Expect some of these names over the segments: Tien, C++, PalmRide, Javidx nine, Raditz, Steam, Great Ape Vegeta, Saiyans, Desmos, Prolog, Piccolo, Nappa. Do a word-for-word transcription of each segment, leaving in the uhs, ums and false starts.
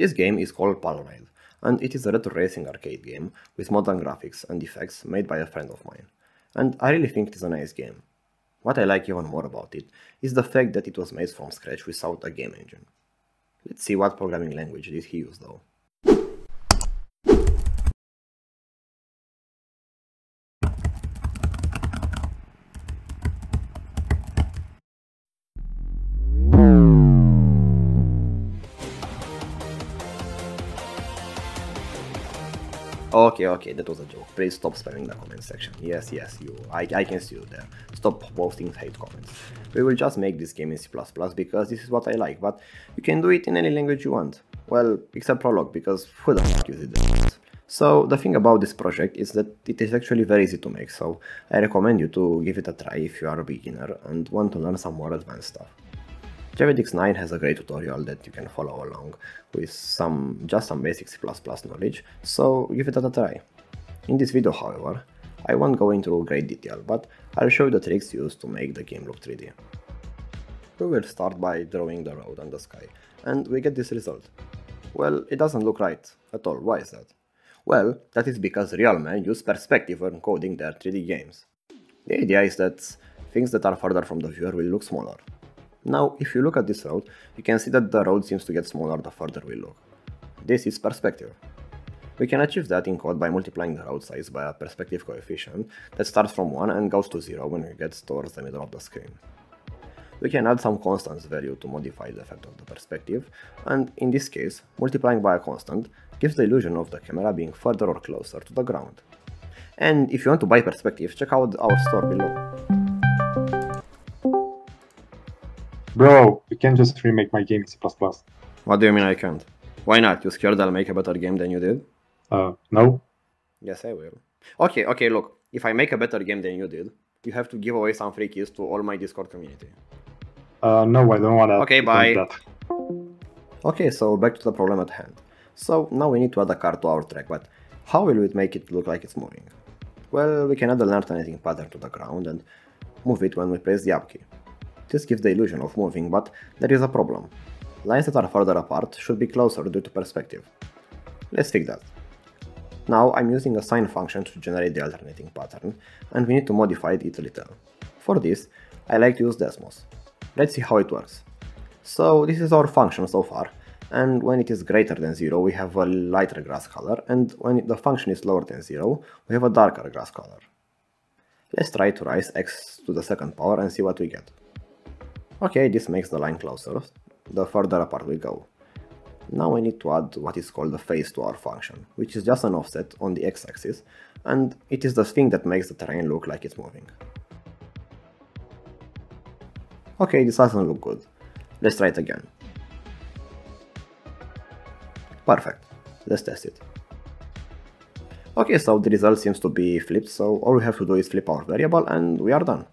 This game is called PalmRide, and it is a retro racing arcade game with modern graphics and effects made by a friend of mine, and I really think it is a nice game. What I like even more about it is the fact that it was made from scratch without a game engine. Let's see what programming language did he use though. Okay, okay, that was a joke. Please stop spamming the comment section. Yes, yes, you. I, I can see you there. Stop posting hate comments. We will just make this game in C plus plus because this is what I like, but you can do it in any language you want. Well, except Prolog, because who the fuck uses it? So, the thing about this project is that it is actually very easy to make, so I recommend you to give it a try if you are a beginner and want to learn some more advanced stuff. Javidx nine has a great tutorial that you can follow along with some just some basic C plus plus knowledge, so give it a try. In this video, however, I won't go into great detail, but I'll show you the tricks used to make the game look three D. We will start by drawing the road and the sky, and we get this result. Well, it doesn't look right at all. Why is that? Well, that is because real men use perspective when coding their three D games. The idea is that things that are further from the viewer will look smaller. Now, if you look at this road, you can see that the road seems to get smaller the further we look. This is perspective. We can achieve that in code by multiplying the road size by a perspective coefficient that starts from one and goes to zero when we get towards the middle of the screen. We can add some constants value to modify the effect of the perspective, and in this case, multiplying by a constant gives the illusion of the camera being further or closer to the ground. And if you want to buy perspective, check out our store below. Bro, you can't just remake my game in C plus plus. What do you mean I can't? Why not? You scared I'll make a better game than you did? Uh, no. Yes, I will. Okay, okay, look. If I make a better game than you did, you have to give away some free keys to all my Discord community. Uh, no, I don't wanna... Okay, bye. That. Okay, so back to the problem at hand. So, now we need to add a car to our track, but how will we make it look like it's moving? Well, we can add an alternating pattern to the ground and move it when we press the up key. This gives the illusion of moving, but there is a problem. Lines that are further apart should be closer due to perspective. Let's fix that. Now I'm using a sine function to generate the alternating pattern, and we need to modify it a little. For this, I like to use Desmos. Let's see how it works. So this is our function so far, and when it is greater than zero we have a lighter grass color, and when the function is lower than zero we have a darker grass color. Let's try to raise x to the second power and see what we get. Okay, this makes the line closer, the further apart we go. Now we need to add what is called a phase to our function, which is just an offset on the x-axis, and it is the thing that makes the terrain look like it's moving. Okay, this doesn't look good. Let's try it again. Perfect. Let's test it. Okay, so the result seems to be flipped, so all we have to do is flip our variable and we are done.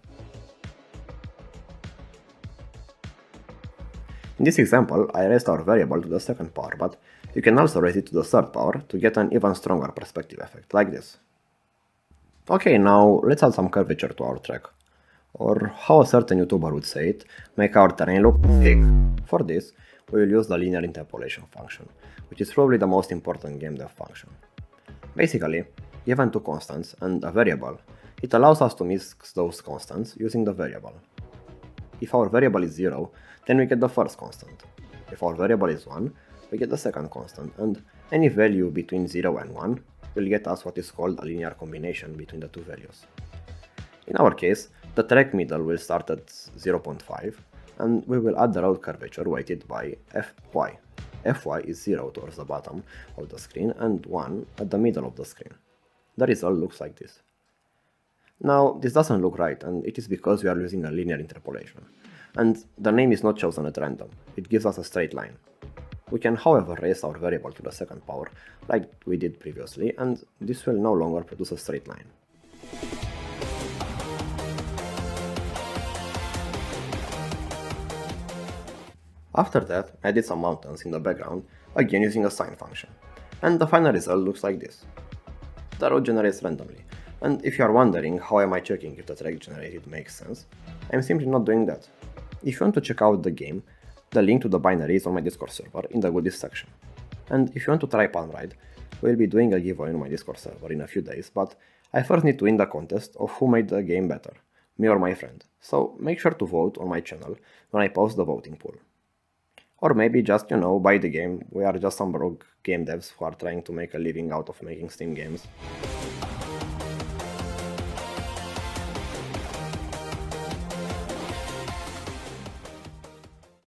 In this example, I raised our variable to the second power, but you can also raise it to the third power to get an even stronger perspective effect, like this. Okay, now let's add some curvature to our track. Or, how a certain YouTuber would say it, make our terrain look thick. For this, we will use the linear interpolation function, which is probably the most important game dev function. Basically, given two constants and a variable, it allows us to mix those constants using the variable. If our variable is zero, then we get the first constant. If our variable is one, we get the second constant, and any value between zero and one will get us what is called a linear combination between the two values. In our case, the track middle will start at zero point five, and we will add the road curvature weighted by Fy. Fy is zero towards the bottom of the screen and one at the middle of the screen. The result looks like this. Now, this doesn't look right, and it is because we are using a linear interpolation. And the name is not chosen at random, it gives us a straight line. We can however raise our variable to the second power, like we did previously, and this will no longer produce a straight line. After that, I did some mountains in the background, again using a sine function. And the final result looks like this. The road generates randomly. And if you are wondering how am I checking if the track generated makes sense, I am simply not doing that. If you want to check out the game, the link to the binary is on my Discord server in the goodies section. and if you want to try PalmRide, we'll be doing a giveaway on my Discord server in a few days, but I first need to win the contest of who made the game better, me or my friend, so make sure to vote on my channel when I post the voting poll. Or maybe just, you know, buy the game, we are just some rogue game devs who are trying to make a living out of making Steam games.